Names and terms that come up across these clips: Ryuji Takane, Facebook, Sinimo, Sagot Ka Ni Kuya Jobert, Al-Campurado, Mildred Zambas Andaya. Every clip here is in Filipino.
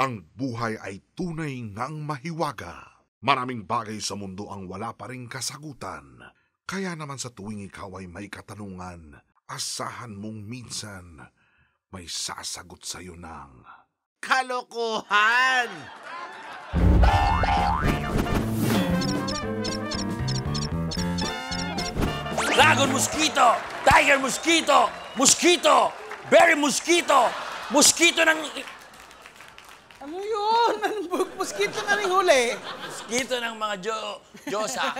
Ang buhay ay tunay ngang mahiwaga. Maraming bagay sa mundo ang wala pa ring kasagutan. Kaya naman sa tuwing ikaw ay may katanungan, asahan mong minsan may sasagot sa'yo ng kalokohan! Dragon mosquito! Tiger mosquito! Mosquito! Berry mosquito! Mosquito ng... Ano yun? Mosquito na rin huli. Mosquito ng mga Diyosa.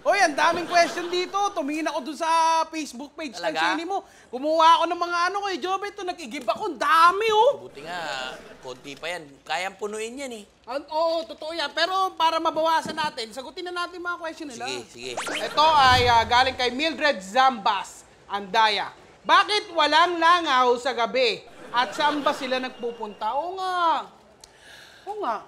Oy, ang daming question dito. Tumingin ako dun sa Facebook page ng Sinimo. Kumuha ako ng mga ano kay Jobert. Nag-i-give ako. Ang dami, oh. Buti nga, konti pa yan. Kayang punuin yan, eh. Oo, totoo yan. Pero para mabawasan natin, sagutin na natin mga question nila. Sige, sige. Ito ay galing kay Mildred Zambas Andaya. Bakit walang langaw sa gabi? At saan ba sila nagpupunta? Oo nga. Oo nga.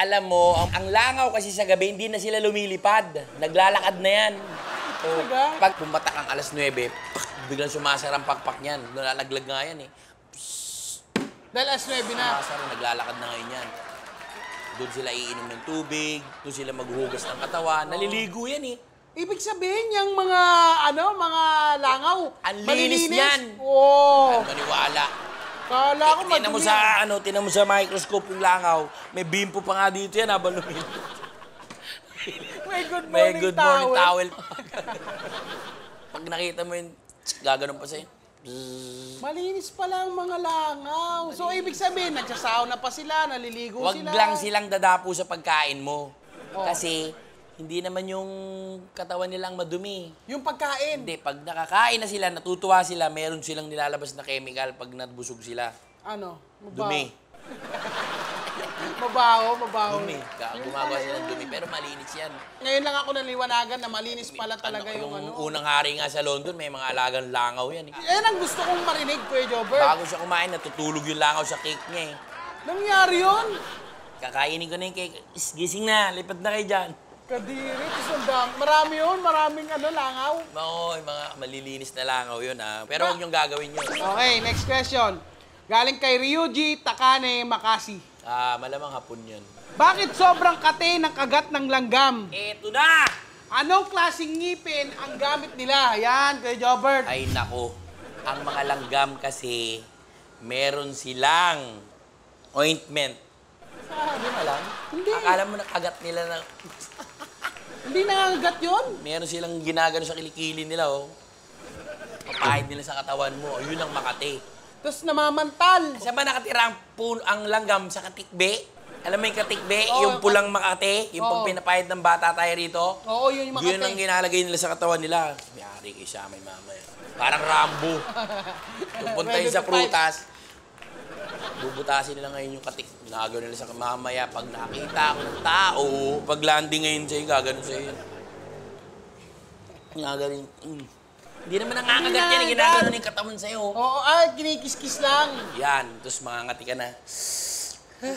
Alam mo, ang langaw kasi sa gabi, hindi na sila lumilipad. Naglalakad na yan. So, pag pumatak ang alas 9, biglang sumasara ang pakpak niyan. Nalalaglag nga yan eh. Dahil alas 9 na? Sumasara, naglalakad na ngayon yan. Doon sila iinom ng tubig, doon sila maghugas ng katawan. Naliligo yan eh. Ibig sabihin, yung mga, ano, mga langaw, malilinis yan. Oo. Maniwala. Kala ko madumi. Tinan mo sa microscope yung langaw. May bimpo pa nga dito yan habang lumilipad. May good morning towel. Pag nakita mo yun, gaganon pa sa'yo. Malinis pala ang mga langaw. Malinis. So, ibig sabihin, nagsasauna pa sila, naliligo sila. Huwag lang silang dadapo sa pagkain mo. Oh. Kasi, hindi naman yung katawan nilang madumi. Yung pagkain? Hindi. Pag nakakain na sila, natutuwa sila, meron silang nilalabas na chemical pag nabusog sila. Ano? Mabaho. Dumi. Mabaho. Dumi. Gumagawa sila ng dumi, pero malinis yan. Ngayon lang ako naliwanagan na malinis pala talaga yung ano. Unang hari nga sa London, may mga alagang langaw yan. Yan ang gusto kong marinig, Kuya Jobert. Bago siya kumain, natutulog yung langaw sa cake niya eh. Nangyari yun? Kakainin ko na yung cake. Gising na, lipat na kayo dyan. Kadiri, isang marami yun, maraming ano, langaw. Oo, mga malilinis na langaw yun, ha. Pero huwag niyong gagawin yun. Okay, next question. Galing kay Ryuji Takane, Makasi. Ah, malamang hapon yun. Bakit sobrang kate ng kagat ng langgam? Eto na! Anong klaseng ngipin ang gamit nila? Yan, kay Jobert. Ay, nako. Ang mga langgam kasi, meron silang ointment. Sabi mo lang? Hindi. Akala mo nakagat nila ng... Hindi nangangagat yun? Meron silang ginagano sa kilikili nila, oh. Papahid nila sa katawan mo. Yun ang Makati. Tapos namamantal. Saan ba nakatira ang langgam sa katikbe? Alam mo yung katikbe? Oh, yung pulang Makati? Yung pang pinapahid ng bata tayo rito? Oo, yun yung Makati. Yun ang ginalagay nila sa katawan nila. Mayari kayo siya, may mama. Parang Rambo. Yung puntahin sa prutas. Bubutasin nila ngayon yung katik. Nagagawa nila sa mamaya. Pag nakita ako ng tao, pag landing ngayon sa'yo, gagano sa'yo. Nagagawa hindi naman nangangagat yan. Ginagano na yung katawan sa'yo. Oo, kinikis-kis lang. Yan. Tapos mangangati ka na.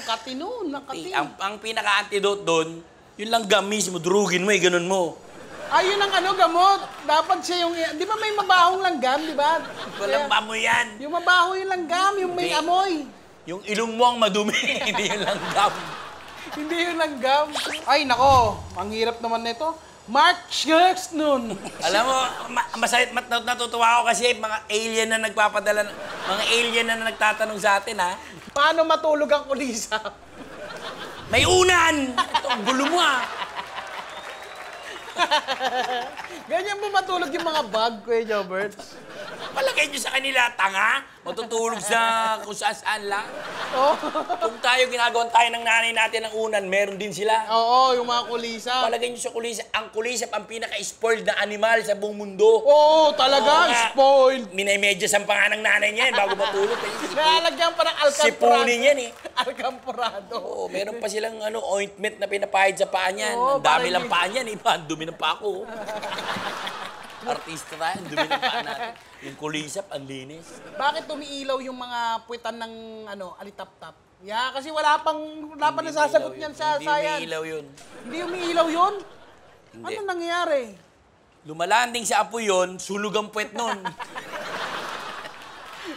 Kati nun, nakati. Ang pinaka-antidote doon, yun lang gamis mo, durugin mo eh, ganun mo. Ayun ang ano, gamot. Dapat siya yung... Di ba may mabahong langgam, di ba? Walang mo yan. Yung mabaho yung langgam, yung may amoy. Yung ilong mo ang madumi, hindi yung langgam. Hindi yung langgam. Ay, nako. Ang hirap naman nito. Mark Shirks nun. Alam mo, natutuwa ako kasi mga alien na nagpapadala, mga alien na nagtatanong sa atin, ha? Paano matulog ang kulisa? May unan! Ito, ang gulo mo, ha? Ganyan mo matulog yung mga bug, Kuya Jobert. Palagay nyo sa kanila, tanga. Matutulog sa kung saan lang. Oh. Kung tayo, ginagawan tayo ng nanay natin ng unan, meron din sila. Oo, yung mga kulisa. Palagay nyo sa kulisa. Ang kulisa, ang pinaka-spoiled na animal sa buong mundo. Oo, talaga, spoiled. Minay-medyas ang panga ng nanay niya bago matulog. Nalagyan pa ng Al-Campurado. Sipunin yan eh. Al-Campurado. Oo, meron pa silang ano, ointment na pinapahid sa paa niyan. Ang dami lang paa niyan eh. Ang dumi ng paa ko. Artista tayo, ang dumi ng paa natin. Yung kulisap, ang linis. Bakit tumiilaw yung mga puwetan ng ano, alitap-tap? Yeah, kasi wala pang nasasagot niyan sa science. Hindi umiilaw yun. Hindi umiilaw yun? Hindi. Ano nangyayari? Lumalanding sa apoy yun, sulog ang puwet nun.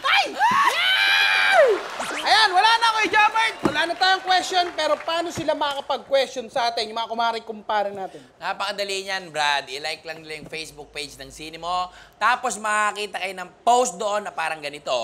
Ay! Ayan, wala na ako, Jobert! yan, pero paano sila makakapag-question sa atin, yung mga kumari-kumpare natin? Napakadali niyan, Brad. I-like lang nila yung Facebook page ng Sinimo. Tapos makakita kayo ng post doon na parang ganito.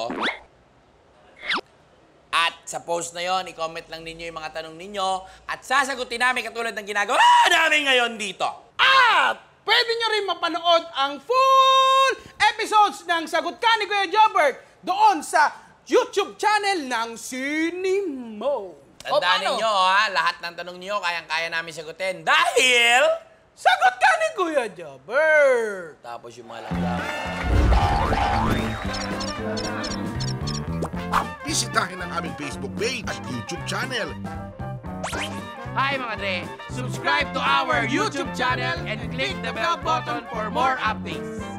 At sa post na yon, i-comment lang ninyo yung mga tanong ninyo at sasagutin namin katulad ng ginagawa namin ngayon dito. At pwede nyo rin mapanood ang full episodes ng Sagot Ka Ni Kuya Jobert doon sa YouTube channel ng Sinimo. Tandaan ninyo, ha? Lahat ng tanong niyo kayang-kaya namin sagutin dahil Sagot Ka Ni Kuya Jobert. Tapos yung mga langgam. Bisitahin ang aming Facebook page at YouTube channel. Hi mga dre! Subscribe to our YouTube channel and click the bell button for more updates.